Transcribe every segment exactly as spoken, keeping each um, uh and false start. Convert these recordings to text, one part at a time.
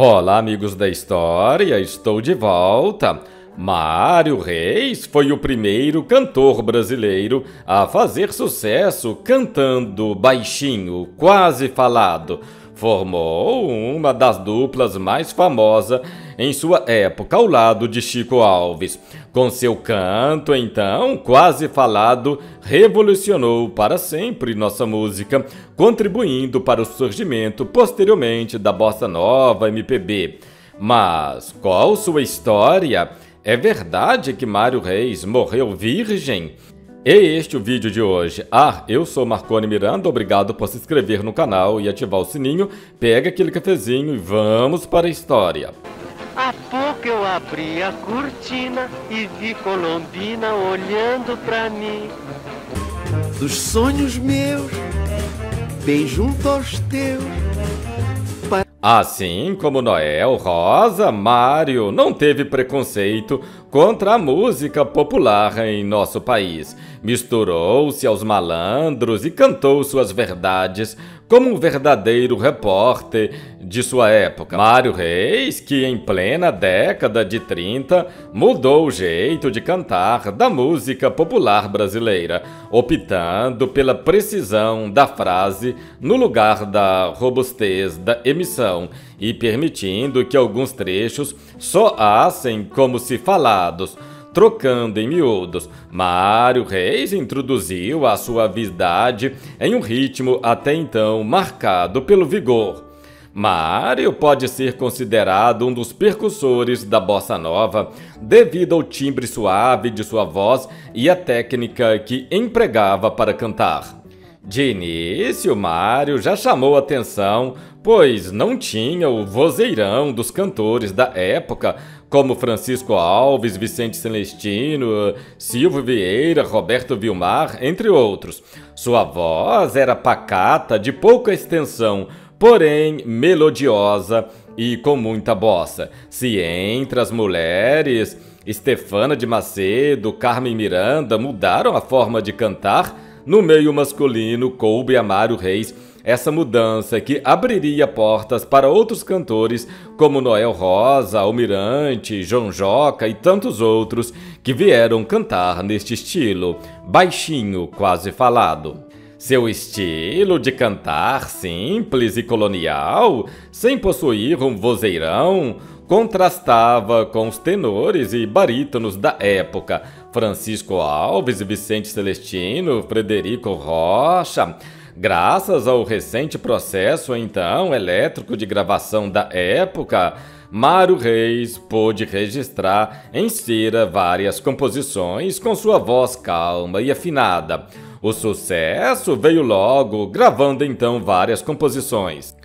Olá, amigos da história, estou de volta. Mário Reis foi o primeiro cantor brasileiro a fazer sucesso cantando baixinho, quase falado. Formou uma das duplas mais famosas em sua época, ao lado de Chico Alves. Com seu canto, então, quase falado, revolucionou para sempre nossa música, contribuindo para o surgimento posteriormente da bossa nova M P B. Mas qual sua história? É verdade que Mário Reis morreu virgem? É este o vídeo de hoje. Ah, eu sou Markone Miranda, obrigado por se inscrever no canal e ativar o sininho. Pega aquele cafezinho e vamos para a história. Há pouco eu abri a cortina e vi Colombina olhando pra mim. Dos sonhos meus, bem junto aos teus. Assim como Noel Rosa, Mário não teve preconceito contra a música popular em nosso país. Misturou-se aos malandros e cantou suas verdades como um verdadeiro repórter de sua época. Mário Reis, que em plena década de trinta, mudou o jeito de cantar da música popular brasileira, optando pela precisão da frase no lugar da robustez da emissão e permitindo que alguns trechos soassem como se falados, trocando em miúdos. Mário Reis introduziu a suavidade em um ritmo até então marcado pelo vigor. Mário pode ser considerado um dos precursores da bossa nova devido ao timbre suave de sua voz e à técnica que empregava para cantar. De início, Mário já chamou atenção, pois não tinha o vozeirão dos cantores da época, como Francisco Alves, Vicente Celestino, Silvio Vieira, Roberto Vilmar, entre outros. Sua voz era pacata, de pouca extensão, porém melodiosa e com muita bossa. Se entre as mulheres, Stefana de Macedo, Carmen Miranda mudaram a forma de cantar, no meio masculino, coube a Mário Reis essa mudança que abriria portas para outros cantores como Noel Rosa, Almirante, João Joca e tantos outros que vieram cantar neste estilo, baixinho, quase falado. Seu estilo de cantar simples e colonial, sem possuir um vozeirão, contrastava com os tenores e barítonos da época, Francisco Alves, Vicente Celestino, Frederico Rocha. Graças ao recente processo, então, elétrico de gravação da época, Mário Reis pôde registrar em cera várias composições com sua voz calma e afinada. O sucesso veio logo, gravando então várias composições.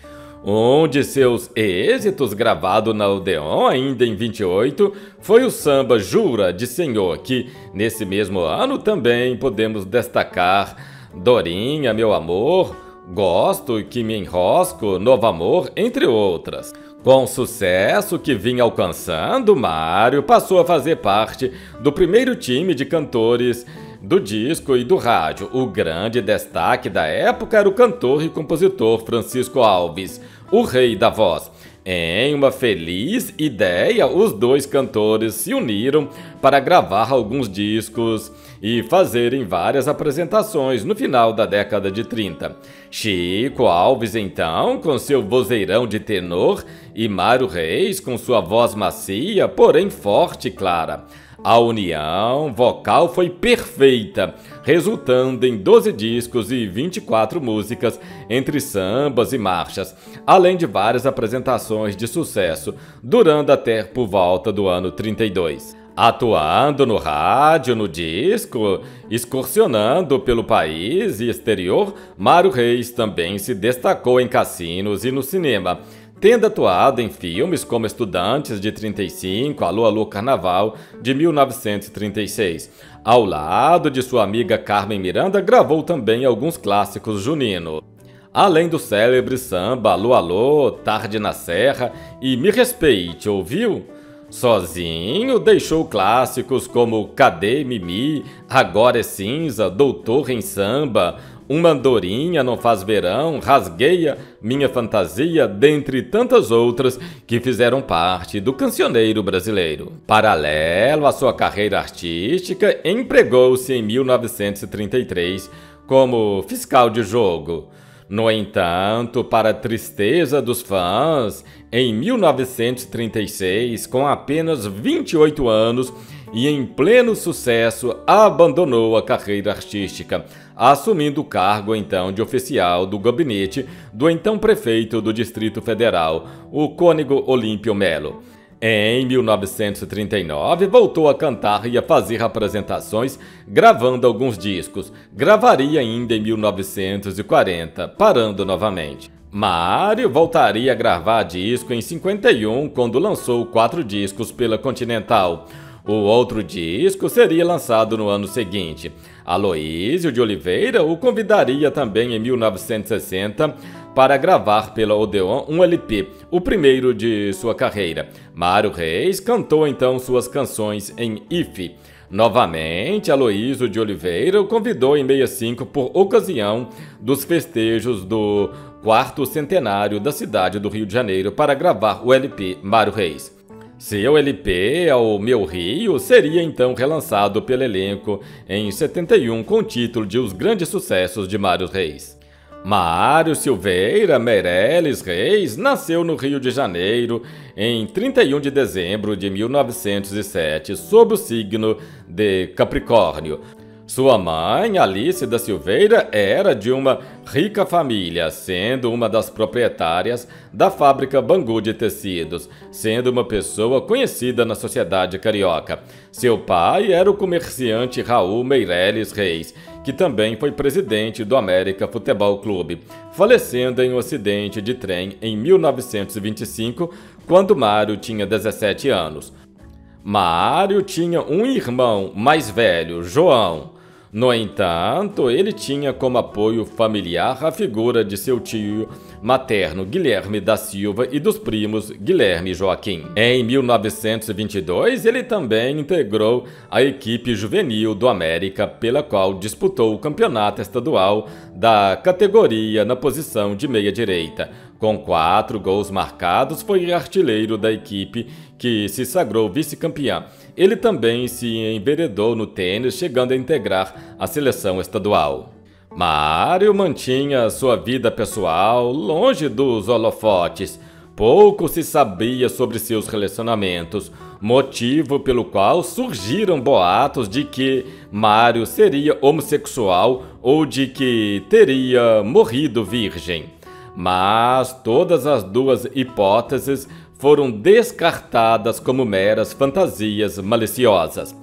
Um de seus êxitos, gravado na Odeon ainda em vinte e oito, foi o samba Jura de Senhor, que nesse mesmo ano também podemos destacar Dorinha, Meu Amor, Gosto e Que Me Enrosco, Novo Amor, entre outras. Com o sucesso que vinha alcançando, Mário passou a fazer parte do primeiro time de cantores do disco e do rádio. O grande destaque da época era o cantor e compositor Francisco Alves, o rei da voz. Em uma feliz ideia, os dois cantores se uniram para gravar alguns discos e fazerem várias apresentações no final da década de trinta. Chico Alves, então, com seu vozeirão de tenor, e Mário Reis com sua voz macia, porém forte e clara. A união vocal foi perfeita, resultando em doze discos e vinte e quatro músicas, entre sambas e marchas, além de várias apresentações de sucesso, durando até por volta do ano trinta e dois. Atuando no rádio, no disco, excursionando pelo país e exterior, Mário Reis também se destacou em cassinos e no cinema, tendo atuado em filmes como Estudantes de trinta e cinco, Alô Alô Carnaval, de mil novecentos e trinta e seis. Ao lado de sua amiga Carmen Miranda, gravou também alguns clássicos junino, além do célebre samba Alô Alô, Tarde na Serra e Me Respeite, ouviu? Sozinho, deixou clássicos como Cadê Mimi, Agora é Cinza, Doutor em Samba, Uma Andorinha Não Faz Verão, Rasgueia Minha Fantasia, dentre tantas outras que fizeram parte do cancioneiro brasileiro. Paralelo à sua carreira artística, empregou-se em mil novecentos e trinta e três como fiscal de jogo. No entanto, para a tristeza dos fãs, em mil novecentos e trinta e seis, com apenas vinte e oito anos e em pleno sucesso, abandonou a carreira artística, assumindo o cargo então de oficial do gabinete do então prefeito do Distrito Federal, o cônego Olímpio Mello. Em mil novecentos e trinta e nove, voltou a cantar e a fazer apresentações, gravando alguns discos. Gravaria ainda em mil novecentos e quarenta, parando novamente. Mário voltaria a gravar disco em cinquenta e um, quando lançou quatro discos pela Continental. O outro disco seria lançado no ano seguinte. Aloísio de Oliveira o convidaria também em mil novecentos e sessenta para gravar pela Odeon um L P, o primeiro de sua carreira. Mário Reis cantou então suas canções em Ife. Novamente, Aloísio de Oliveira o convidou em sessenta e cinco por ocasião dos festejos do quarto centenário da cidade do Rio de Janeiro para gravar o L P Mário Reis. Seu L P, O Meu Rio, seria então relançado pelo elenco em setenta e um com o título de Os Grandes Sucessos de Mário Reis. Mário Silveira Meirelles Reis nasceu no Rio de Janeiro em trinta e um de dezembro de mil novecentos e sete, sob o signo de Capricórnio. Sua mãe, Alice da Silveira, era de uma rica família, sendo uma das proprietárias da fábrica Bangu de Tecidos, sendo uma pessoa conhecida na sociedade carioca. Seu pai era o comerciante Raul Meirelles Reis, que também foi presidente do América Futebol Clube, falecendo em um acidente de trem em mil novecentos e vinte e cinco, quando Mário tinha dezessete anos. Mário tinha um irmão mais velho, João. No entanto, ele tinha como apoio familiar a figura de seu tio materno Guilherme da Silva e dos primos Guilherme e Joaquim. Em mil novecentos e vinte e dois, ele também integrou a equipe juvenil do América, pela qual disputou o campeonato estadual da categoria na posição de meia-direita. Com quatro gols marcados, foi artilheiro da equipe, que se sagrou vice-campeã. Ele também se enveredou no tênis, chegando a integrar a seleção estadual. Mário mantinha sua vida pessoal longe dos holofotes. Pouco se sabia sobre seus relacionamentos, motivo pelo qual surgiram boatos de que Mário seria homossexual ou de que teria morrido virgem. Mas todas as duas hipóteses foram descartadas como meras fantasias maliciosas.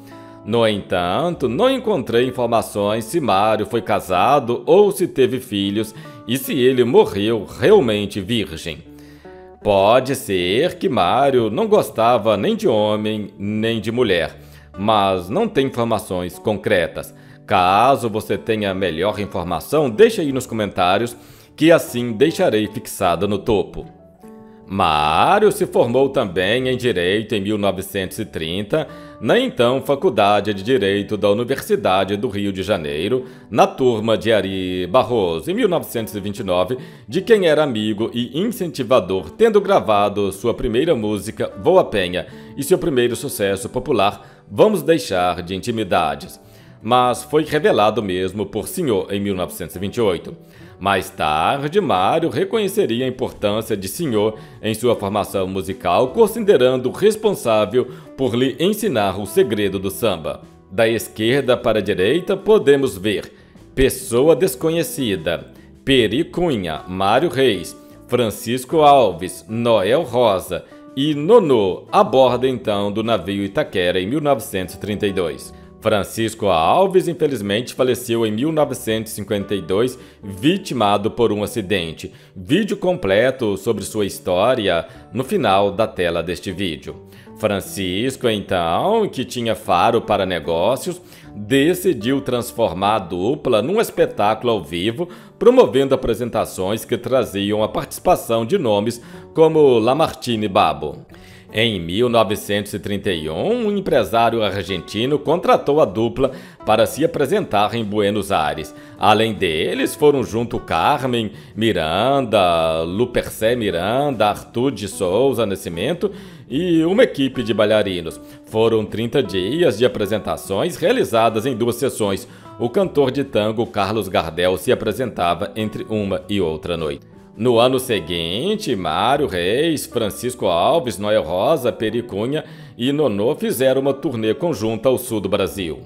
No entanto, não encontrei informações se Mário foi casado ou se teve filhos e se ele morreu realmente virgem. Pode ser que Mário não gostava nem de homem nem de mulher, mas não tem informações concretas. Caso você tenha melhor informação, deixe aí nos comentários, que assim deixarei fixada no topo. Mário se formou também em Direito em mil novecentos e trinta, na então Faculdade de Direito da Universidade do Rio de Janeiro, na turma de Ari Barroso, em mil novecentos e vinte e nove, de quem era amigo e incentivador, tendo gravado sua primeira música, Voa Penha, e seu primeiro sucesso popular, Vamos Deixar de Intimidades. Mas foi revelado mesmo por Senhor em mil novecentos e vinte e oito. Mais tarde, Mário reconheceria a importância de Senhor em sua formação musical, considerando-o responsável por lhe ensinar o segredo do samba. Da esquerda para a direita, podemos ver Pessoa Desconhecida, Peri Cunha, Mário Reis, Francisco Alves, Noel Rosa e Nonô, a bordo então do navio Itaquera em mil novecentos e trinta e dois. Francisco Alves, infelizmente, faleceu em mil novecentos e cinquenta e dois, vitimado por um acidente. Vídeo completo sobre sua história no final da tela deste vídeo. Francisco, então, que tinha faro para negócios, decidiu transformar a dupla num espetáculo ao vivo, promovendo apresentações que traziam a participação de nomes como Lamartine Babo. Em mil novecentos e trinta e um, um empresário argentino contratou a dupla para se apresentar em Buenos Aires. Além deles, foram junto Carmen Miranda, Lupercé Miranda, Arthur de Souza Nascimento e uma equipe de bailarinos. Foram trinta dias de apresentações realizadas em duas sessões. O cantor de tango Carlos Gardel se apresentava entre uma e outra noite. No ano seguinte, Mário Reis, Francisco Alves, Noel Rosa, Pericunha e Nonô fizeram uma turnê conjunta ao sul do Brasil.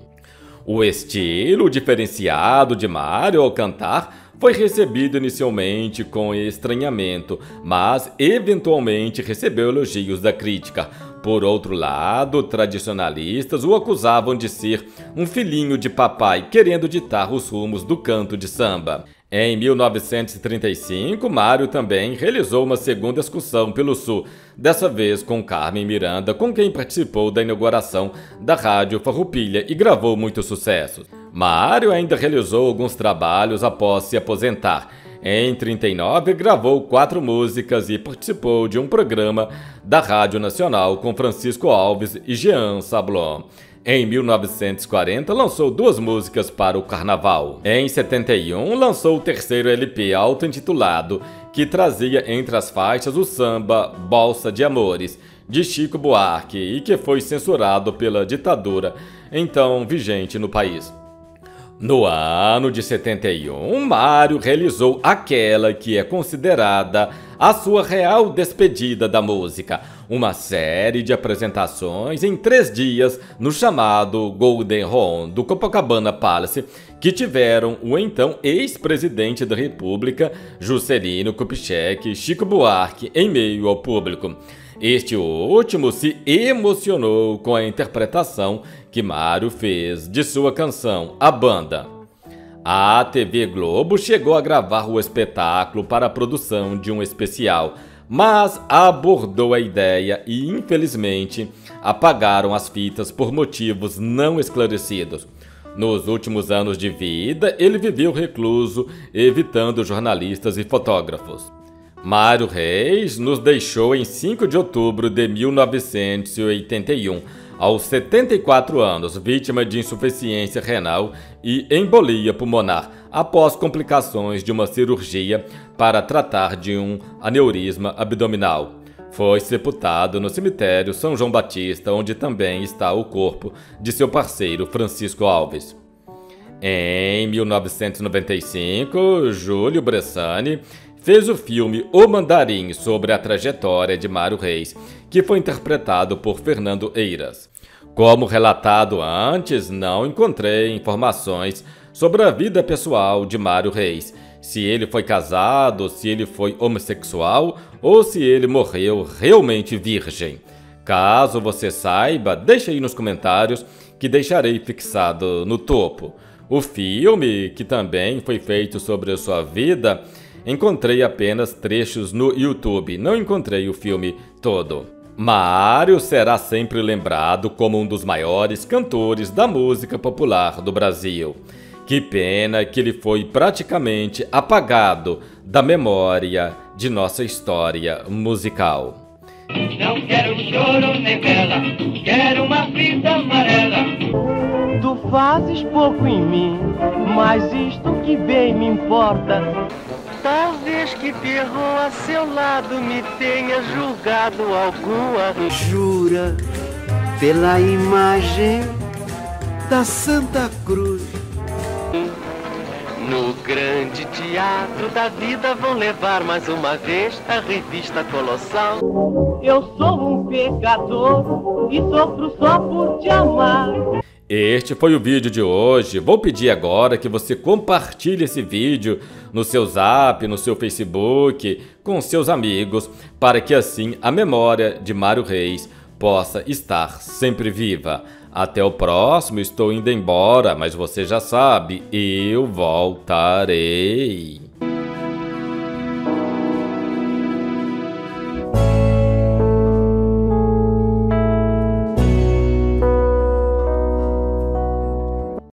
O estilo diferenciado de Mário ao cantar foi recebido inicialmente com estranhamento, mas eventualmente recebeu elogios da crítica. Por outro lado, tradicionalistas o acusavam de ser um filhinho de papai querendo ditar os rumos do canto de samba. Em mil novecentos e trinta e cinco, Mário também realizou uma segunda excursão pelo Sul, dessa vez com Carmen Miranda, com quem participou da inauguração da Rádio Farroupilha e gravou muitos sucessos. Mário ainda realizou alguns trabalhos após se aposentar. Em trinta e nove, gravou quatro músicas e participou de um programa da Rádio Nacional com Francisco Alves e Jean Sablon. Em mil novecentos e quarenta, lançou duas músicas para o carnaval. Em setenta e um, lançou o terceiro L P auto-intitulado, que trazia entre as faixas o samba Bolsa de Amores, de Chico Buarque, e que foi censurado pela ditadura, então vigente no país. No ano de setenta e um, Mário realizou aquela que é considerada a sua real despedida da música, uma série de apresentações em três dias no chamado Golden Room do Copacabana Palace, que tiveram o então ex-presidente da República, Juscelino Kubitschek, Chico Buarque, em meio ao público. Este último se emocionou com a interpretação que Mário fez de sua canção A Banda. A T V Globo chegou a gravar o espetáculo para a produção de um especial, mas abordou a ideia e, infelizmente, apagaram as fitas por motivos não esclarecidos. Nos últimos anos de vida, ele viveu recluso, evitando jornalistas e fotógrafos. Mário Reis nos deixou em cinco de outubro de mil novecentos e oitenta e um, aos setenta e quatro anos, vítima de insuficiência renal e embolia pulmonar, após complicações de uma cirurgia para tratar de um aneurisma abdominal. Foi sepultado no cemitério São João Batista, onde também está o corpo de seu parceiro Francisco Alves. Em mil novecentos e noventa e cinco, Júlio Bressani fez o filme O Mandarim, sobre a trajetória de Mário Reis, que foi interpretado por Fernando Eiras. Como relatado antes, não encontrei informações sobre a vida pessoal de Mário Reis, se ele foi casado, se ele foi homossexual ou se ele morreu realmente virgem. Caso você saiba, deixe aí nos comentários que deixarei fixado no topo. O filme, que também foi feito sobre a sua vida, encontrei apenas trechos no YouTube, não encontrei o filme todo. Mário será sempre lembrado como um dos maiores cantores da música popular do Brasil. Que pena que ele foi praticamente apagado da memória de nossa história musical. Não quero choro nem vela, quero uma fita amarela. Tu fazes pouco em mim, mas isto que bem me importa. Talvez que Pierrot a seu lado me tenha julgado alguma. Jura pela imagem da Santa Cruz. No grande teatro da vida vão levar mais uma vez a revista Colossal. Eu sou um pecador e sofro só por te amar. Este foi o vídeo de hoje. Vou pedir agora que você compartilhe esse vídeo no seu Zap, no seu Facebook, com seus amigos, para que assim a memória de Mário Reis possa estar sempre viva. Até o próximo, estou indo embora, mas você já sabe, eu voltarei.